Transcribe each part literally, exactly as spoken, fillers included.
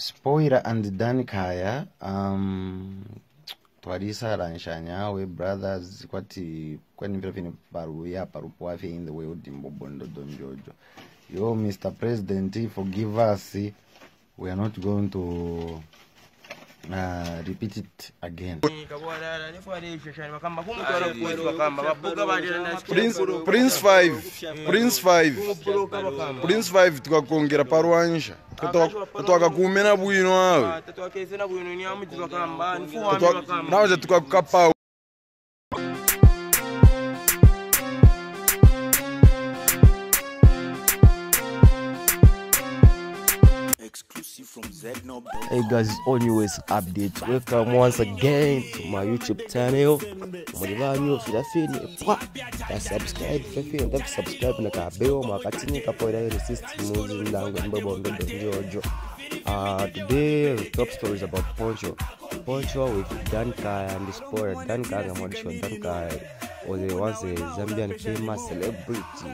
Spoiler and Danny Kaya, um, Twarisa Ranshanya, we brothers, Quati, Quenvin Paruia, Parupuafi in the way of Dimbobondo Don Jojo. Yo, Mister President, forgive us. We are not going to uh, repeat it again. Prince, Prince Five, Prince Five, Prince Five, to Kongera Paruanja. Kutoka kumena buino hao. Now that you have Hey guys, it's always update. Welcome once again to my YouTube channel. Subscribe, subscribe na ka bell, makatini ka poida resist music langu mbobo mbobo jojo. Uh, today the top story is about Poncho. Poncho with Danny Kaya and this boy Danny Kaya and Danny Kaya. Or there was a Zambian famous celebrity.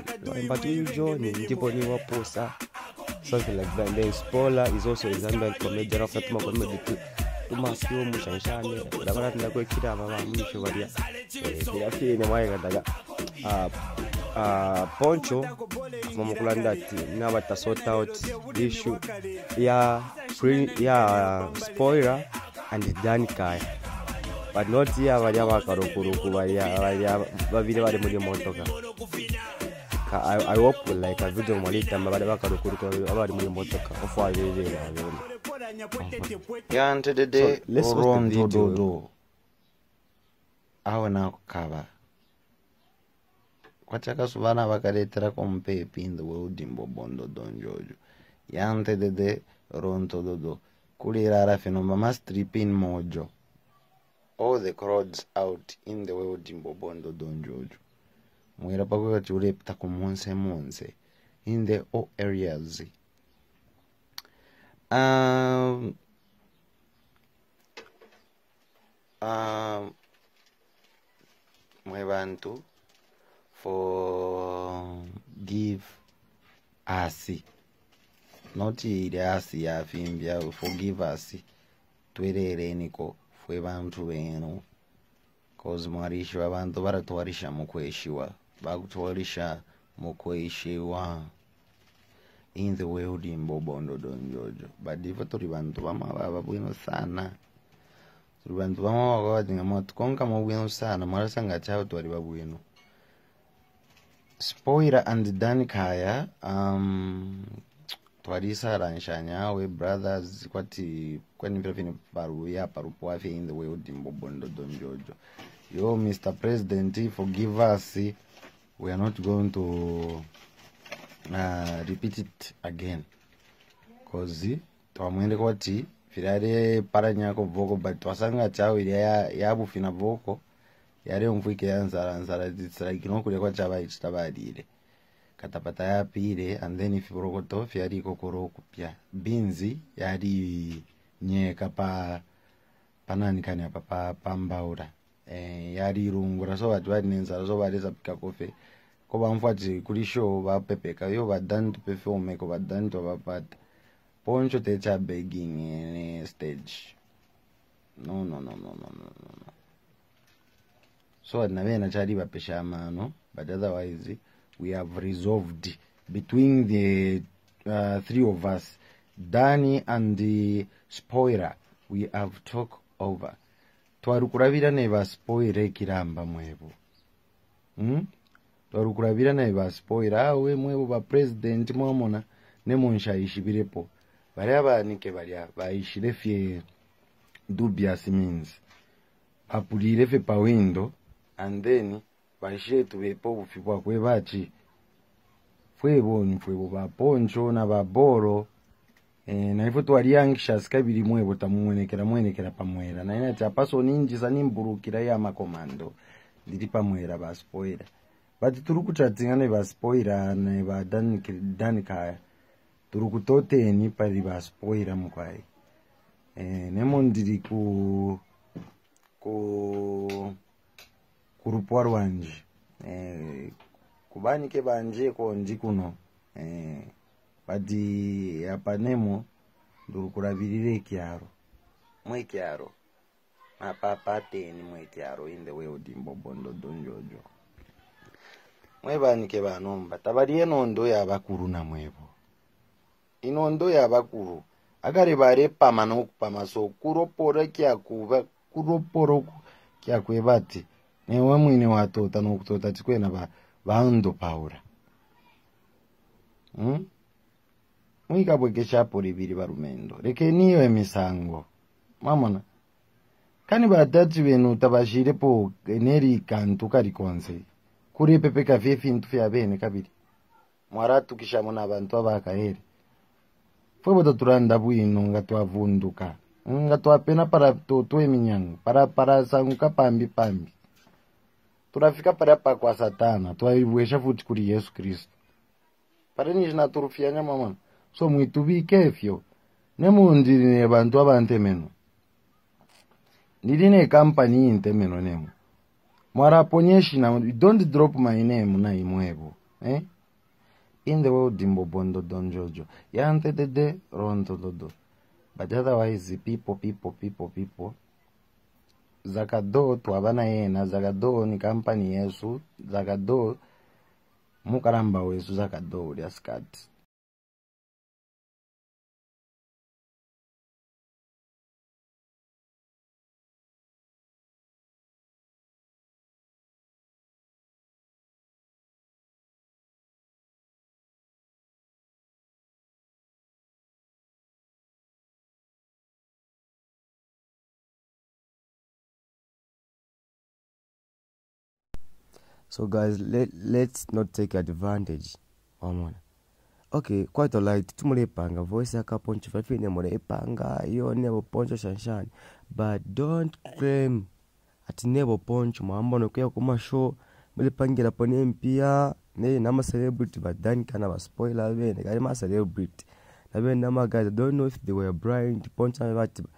But you join in Tiboniwa Posa. Something like that. Ben Spola is also a Zambian comedian. After Tuma comedy too, Tuma show mushanshani. Dagana tuna kwe kira mama mwisho varia. Tirafi ni mwaenga daga. Ah, Poncho, mama kulanda ti. Naba ta sort out issue. Yeah, free. Yeah, Spoiler and Danny Kaya. But not here varia wakarokuroku varia varia vavide vade muri montoka. I, I hope like a video malita mabadabaka rukuruko abari muri motoka ofwa bebe ya and today from the dodo awana kaba kwataka subana bakaletera kompepi in the world imbobondo don jojo ya and today ronto dodo kulira arafino mama stripin mojo all the crowds out in the world imbobondo don jojo Mwira pakuwa churepta kumonse monse in the all areas. Um, um, we want to forgive us. Not the us ya fimbia, forgive us. Twere reniko, fwe bantu wenu. Cause mwarishiwa bantu bara tuwarisha mkweshiwa. Bakutuwarisha mkweshiwa in the world in Bobondo Don Jojo. Badifa turibantu wama wababuino sana. Turibantu wama wakawajinga matukonka mwabuino sana. Marasa ngachao tuwaribabuino. Spoiler and Danny Kaya. Um, Twarisa ranshanya. We brothers. Kwati. Kwani mprafini paruia parupuafi in the world in Bobondo Don Jojo. Yo, Mister President, forgive us. We are not going to uh, repeat it again. Cause twamwende kwati filare paranyako voko but twasanga chao ya yabu fina voko yare umfike ansara ansara tsiragino kule kwa chaba itabadile katapata yapire and then if rokoto fiari kokoro kupya binzi yari nyeka pa panani kanya papa pambaura eh yari rungura so batu badinzara so badesa pika kofe ko bamfati kuri show ba pepeka yo badantu performe ko badantu abapata Poncho teacher begging in stage no no no no no no no so adnavena chali bapesha mano but otherwise we have resolved between the uh, three of us Danny and the Spoiler we have talked over twarukuravira neva Spoiler kiramba mwebo hmm twarukuravira neva Spoiler awe mwebo ba president mwamona nemonsha ishibirepo baria banike baria baishirefye dubious means apulirefe pa window and then baishire tubepo bufibwa kwebachi fwebo ni fwebo ba Poncho na baboro na ifo twariyangisha skabiri mwebo tamuonekera muonekera pamwera na ina chapaso ninji za nimburukira ya makomando ndiri pamwera ba Spoiler but turu kuchatinga ne ba Spoiler ne ba Danny Kaya turu kutote ni pali ba Spoiler mkwai eh nemo ndiri ku ku kurupo rwanje eh kubanike banje ko ndikuno eh badi yapanemo Ndurukura virire chiaro. Mwe chiaro. Ma papa teni mwe chiaro inde we odimbo bondo donjojo. Mweba nike banomba. Tabari eno ondo ya bakuru na mwebo. Ino ondo ya bakuru. Agari bare pamanoku pamaso. Kuroporo kia kuva. Kuroporo kia kuevati. Newe mwine watota nukutota chikwena ba. Bando paura. Hmm? Mwika bweke shapo ribiri barumendo. Reke niyo emisango. Mamona. Kani batatu wenu tabashire po eneri kantu karikonse. Kuri pepe kafefi ntufia bene kabili. Mwaratu kisha muna bantu wabaka heri. Fwebo taturanda bui ino ngatuwa vunduka. Ngatuwa pena para tutue minyangu. Para para sanguka pambi pambi. Turafika para pa kwa satana. Tuwaibuesha futikuri Yesu Kristo. Pareni jinaturufiyanya mamona. So mwitubi kefyo. Nemu ndirine bantu waba ntemeno. Ndirine kampani ntemeno nemu. Mwaraponyeshi na don't drop my name na imwebo. Eh? In the world dimbo bondo don jojo. Yante de de ronto dodo. But otherwise people, people, people, people. Zakado tuwabana yena. Zakado ni kampani Yesu. Zakado. Mukaramba wesu Zakado uri askati. So guys, let let's not take advantage. Mamona. Okay, quite alright. Tumule panga voice yaka Poncho fifine mole epanga yo nebo Poncho shanshan. But don't claim at nebo Poncho mamona kuya kuma show mule pangira pone mpia ne nama celebrity but Danny Kaya ba spoiler we ne kama celebrity. Na ben nama guys, I don't know if they were blind Poncho but